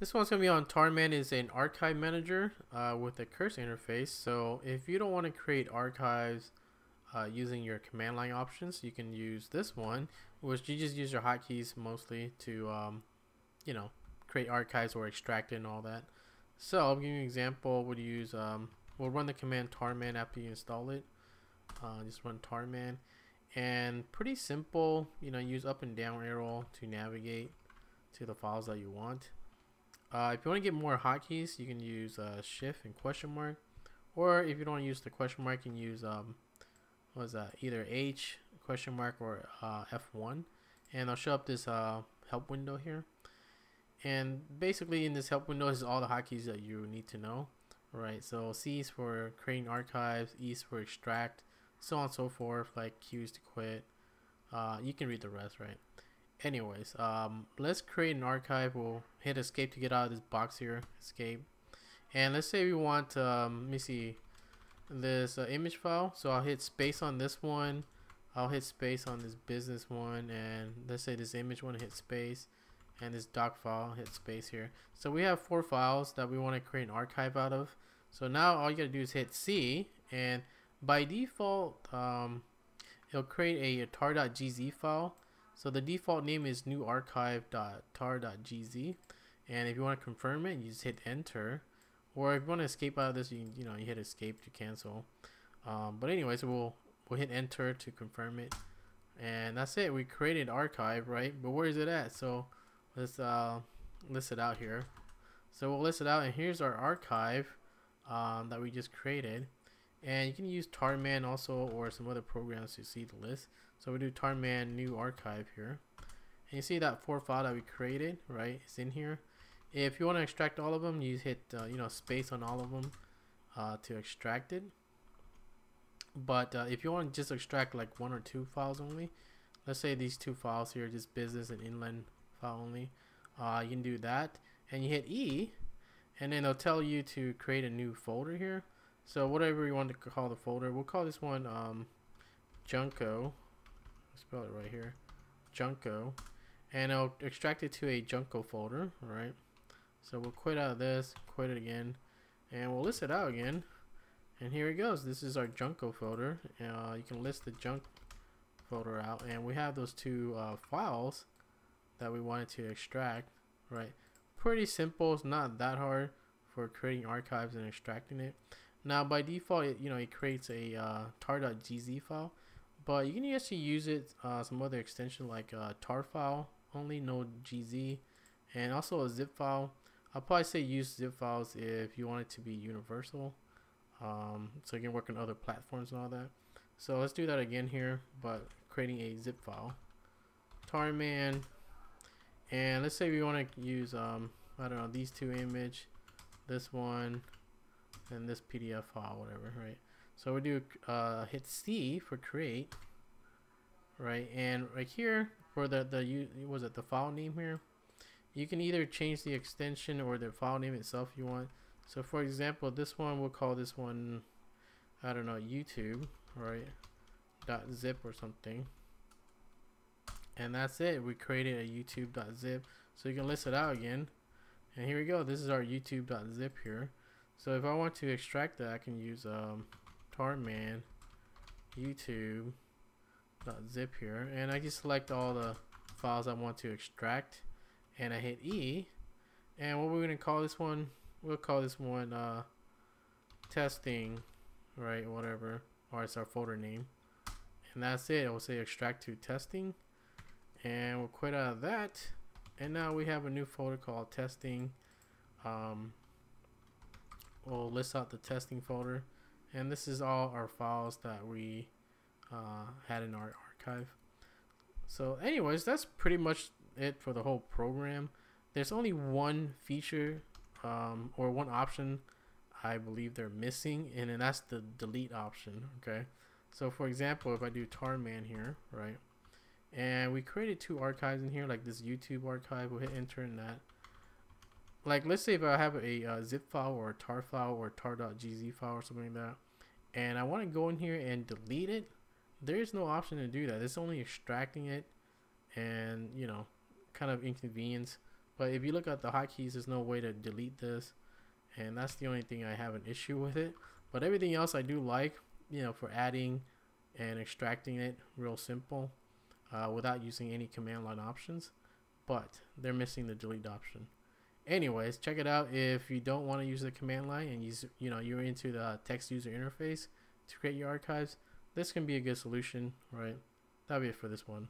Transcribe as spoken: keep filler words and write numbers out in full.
This one's going to be on Tarman is an archive manager uh, with a cursor interface. So if you don't want to create archives uh, using your command line options, you can use this one, which you just use your hotkeys mostly to, um, you know, create archives or extract it and all that. So I'll give you an example. We'll use, um, we'll run the command Tarman after you install it. Uh, just run Tarman, and pretty simple. You know, use up and down arrow to navigate to the files that you want. Uh, if you want to get more hotkeys, you can use uh, shift and question mark, or if you don't want to use the question mark, you can use um, what is that? Either H question mark or uh, F one, and I'll show up this uh, help window here. And basically, in this help window is all the hotkeys that you need to know. Right? So C is for creating archives, E is for extract, so on and so forth. Like Q is to quit. Uh, you can read the rest, right? Anyways, um, let's create an archive. We'll hit escape to get out of this box here. Escape. And let's say we want, um, let me see, this uh, image file. So I'll hit space on this one. I'll hit space on this business one. And let's say this image one, hit space. And this doc file, hit space here. So we have four files that we want to create an archive out of. So now all you got to do is hit C. And by default, um, it'll create a tar dot g z file. So the default name is new archive dot tar dot g z, and if you want to confirm it, you just hit enter, or if you want to escape out of this, you you know you hit escape to cancel. Um, but anyway, so we'll we'll hit enter to confirm it, and that's it. We created archive, right? But where is it at? So let's uh, list it out here. So we'll list it out, and here's our archive um, that we just created. And you can use Tarman also, or some other programs to see the list. So we do Tarman new archive here, and you see that four file that we created, right? It's in here. If you want to extract all of them, you hit uh, you know space on all of them uh, to extract it. But uh, if you want to just extract like one or two files only, let's say these two files here, just business and inland file only, uh, you can do that, and you hit E, and then it'll tell you to create a new folder here. So whatever you want to call the folder, we'll call this one um, Junko. Spell it right here, Junko, and I'll extract it to a Junko folder, right? So we'll quit out of this, quit it again, and we'll list it out again. And here it goes. This is our Junko folder. Uh, you can list the junk folder out, and we have those two uh, files that we wanted to extract, right? Pretty simple. It's not that hard for creating archives and extracting it. Now by default, it, you know, it creates a uh, tar dot g z file, but you can actually use it uh, some other extension like uh, tar file only, no gz, and also a zip file. I'll probably say use zip files if you want it to be universal, um, so you can work on other platforms and all that. So let's do that again here, but creating a zip file, Tarman, and let's say we want to use um, I don't know, these two image, this one, and this P D F file, whatever, right? So we do uh, hit C for create, right? And right here for the the was it the file name here, you can either change the extension or the file name itself you want. So for example, this one, we'll call this one, I don't know, YouTube, right? Dot zip or something. And that's it. We created a YouTube dot zip. So you can list it out again. And here we go. This is our YouTube dot zip here. So if I want to extract that, I can use um, Tarman YouTube dot zip here, and I can select all the files I want to extract, and I hit E. And what we're gonna call this one, we'll call this one uh, testing, right? Whatever, or it's our folder name, and that's it. It will say extract to testing, and we'll quit out of that. And now we have a new folder called testing. Um, We'll list out the testing folder, and this is all our files that we uh, had in our archive. So anyways, that's pretty much it for the whole program. There's only one feature um, or one option I believe they're missing, and then that's the delete option. Okay, so for example, if I do Tarman here, right, and we created two archives in here, like this YouTube archive, we'll hit enter in that. Like let's say if I have a uh, zip file or a tar file or tar dot g z file or something like that, and I want to go in here and delete it, there's no option to do that. It's only extracting it, and you know, kind of inconvenience. But if you look at the hotkeys, there's no way to delete this, and that's the only thing I have an issue with it. But everything else I do like, you know, for adding and extracting it, real simple, uh, without using any command line options. But they're missing the delete option. Anyways, check it out if you don't want to use the command line and use, you know, you're into the text user interface to create your archives. This can be a good solution, right? That'll be it for this one.